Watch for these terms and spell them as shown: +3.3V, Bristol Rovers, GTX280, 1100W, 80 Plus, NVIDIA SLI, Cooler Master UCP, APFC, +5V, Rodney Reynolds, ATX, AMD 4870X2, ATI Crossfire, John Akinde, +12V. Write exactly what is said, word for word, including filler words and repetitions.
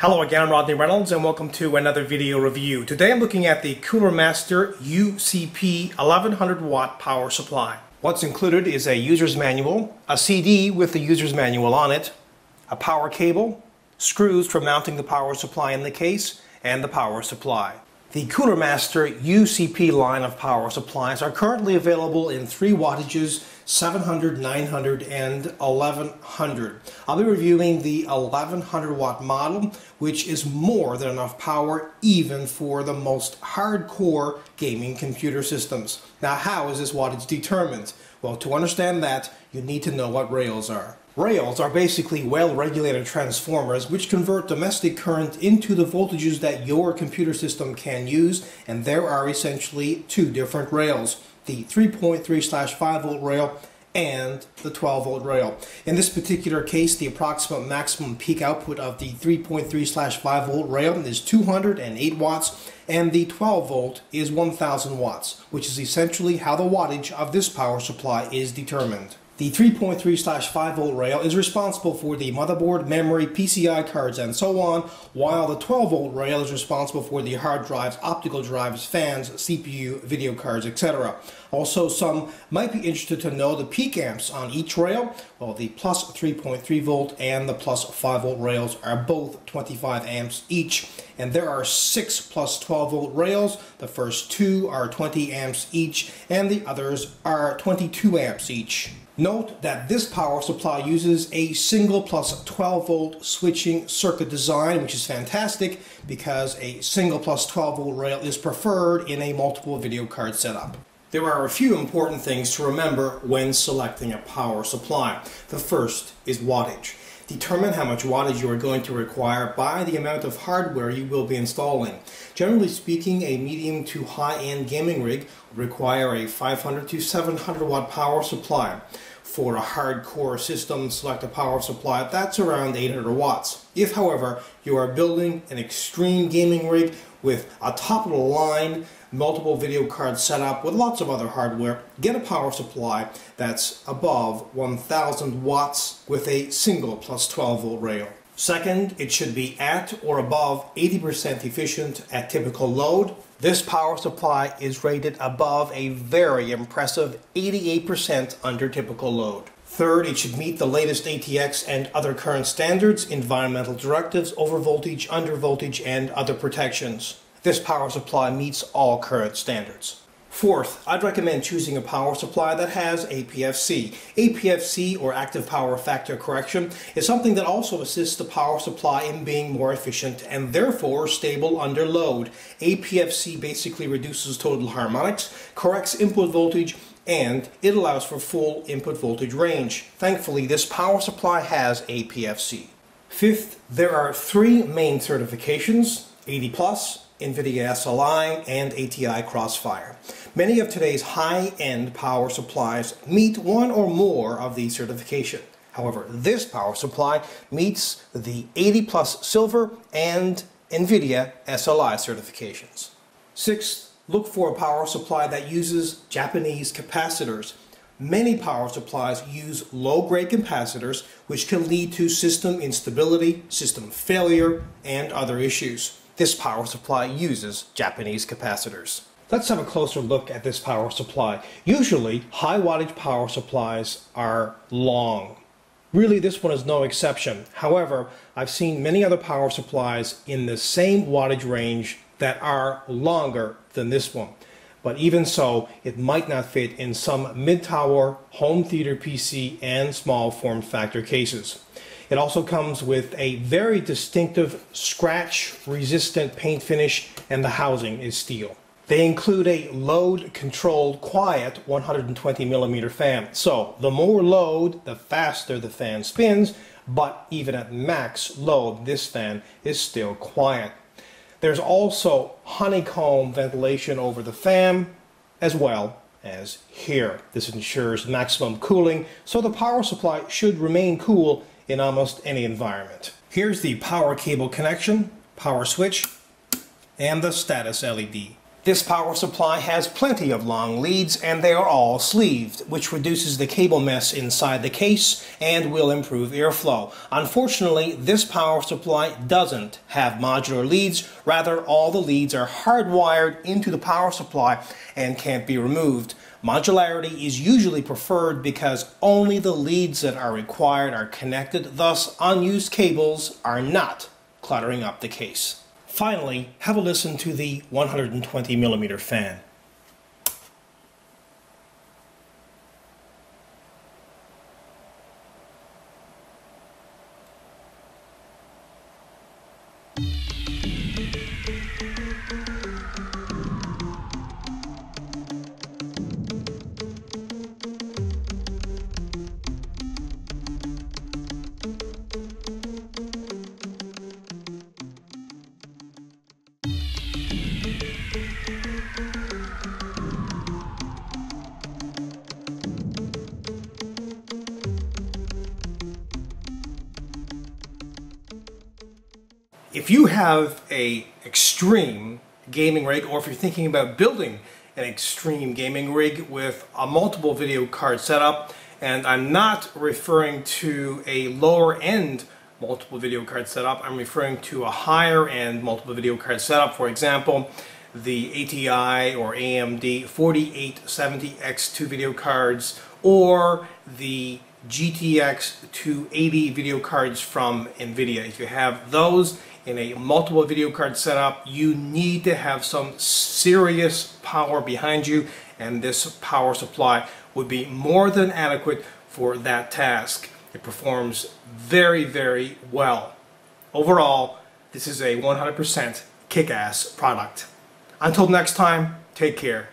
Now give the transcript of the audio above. Hello again, I'm Rodney Reynolds and welcome to another video review. Today I'm looking at the Cooler Master U C P eleven hundred watt power supply. What's included is a user's manual, a C D with the user's manual on it, a power cable, screws for mounting the power supply in the case, and the power supply. The Cooler Master U C P line of power supplies are currently available in three wattages, seven hundred, nine hundred, and eleven hundred. I'll be reviewing the eleven hundred watt model, which is more than enough power even for the most hardcore gaming computer systems. Now, how is this wattage determined? Well, to understand that, you need to know what rails are. Rails are basically well-regulated transformers which convert domestic current into the voltages that your computer system can use, and there are essentially two different rails: the three point three slash five volt rail and the twelve volt rail. In this particular case, the approximate maximum peak output of the three point three slash five volt rail is two hundred eight watts, and the twelve volt is one thousand watts, which is essentially how the wattage of this power supply is determined. The three point three slash five volt rail is responsible for the motherboard, memory, P C I cards, and so on, while the twelve volt rail is responsible for the hard drives, optical drives, fans, C P U, video cards, et cetera. Also, some might be interested to know the peak amps on each rail. Well, the plus three point three volt and the plus five volt rails are both twenty-five amps each, and there are six plus twelve volt rails. The first two are twenty amps each, and the others are twenty-two amps each. Note that this power supply uses a single plus twelve volt switching circuit design, which is fantastic because a single plus twelve volt rail is preferred in a multiple video card setup. There are a few important things to remember when selecting a power supply. The first is wattage. Determine how much wattage you are going to require by the amount of hardware you will be installing. Generally speaking, a medium to high-end gaming rig will require a five hundred to seven hundred watt power supply. For a hardcore system, select a power supply that's around eight hundred watts. If, however, you are building an extreme gaming rig with a top-of-the-line multiple video card setup with lots of other hardware, get a power supply that's above one thousand watts with a single plus twelve volt rail. Second, it should be at or above eighty percent efficient at typical load. This power supply is rated above a very impressive eighty-eight percent under typical load. Third, it should meet the latest A T X and other current standards, environmental directives, overvoltage, undervoltage, and other protections. This power supply meets all current standards. Fourth, I'd recommend choosing a power supply that has A P F C. A P F C, or active power factor correction, is something that also assists the power supply in being more efficient and therefore stable under load. A P F C basically reduces total harmonics, corrects input voltage, and it allows for full input voltage range. Thankfully, this power supply has A P F C. Fifth, there are three main certifications: eighty plus, NVIDIA S L I, and A T I Crossfire. Many of today's high-end power supplies meet one or more of these certifications. However, this power supply meets the eighty plus Silver and NVIDIA S L I certifications. Sixth, look for a power supply that uses Japanese capacitors. Many power supplies use low-grade capacitors, which can lead to system instability, system failure, and other issues. This power supply uses Japanese capacitors. Let's have a closer look at this power supply. Usually, high wattage power supplies are long. Really, this one is no exception. However, I've seen many other power supplies in the same wattage range that are longer than this one. But even so, it might not fit in some mid-tower, home theater P C, and small form factor cases. It also comes with a very distinctive scratch-resistant paint finish, and the housing is steel. They include a load-controlled, quiet one hundred twenty millimeter fan. So the more load, the faster the fan spins, but even at max load, this fan is still quiet. There's also honeycomb ventilation over the fan, as well as here. This ensures maximum cooling, so the power supply should remain cool in almost any environment. Here's the power cable connection, power switch, and the status L E D. This power supply has plenty of long leads, and they are all sleeved, which reduces the cable mess inside the case and will improve airflow. Unfortunately, this power supply doesn't have modular leads. Rather, all the leads are hardwired into the power supply and can't be removed. Modularity is usually preferred because only the leads that are required are connected, thus unused cables are not cluttering up the case. Finally, have a listen to the one hundred twenty millimeter fan. If you have an extreme gaming rig, or if you're thinking about building an extreme gaming rig with a multiple video card setup, and I'm not referring to a lower end multiple video card setup, I'm referring to a higher end multiple video card setup, for example, the A T I or A M D forty-eight seventy X two video cards, or the G T X two eighty video cards from NVIDIA. If you have those in a multiple video card setup, you need to have some serious power behind you, and this power supply would be more than adequate for that task. It performs very, very well. Overall, this is a one hundred percent kick-ass product. Until next time, take care.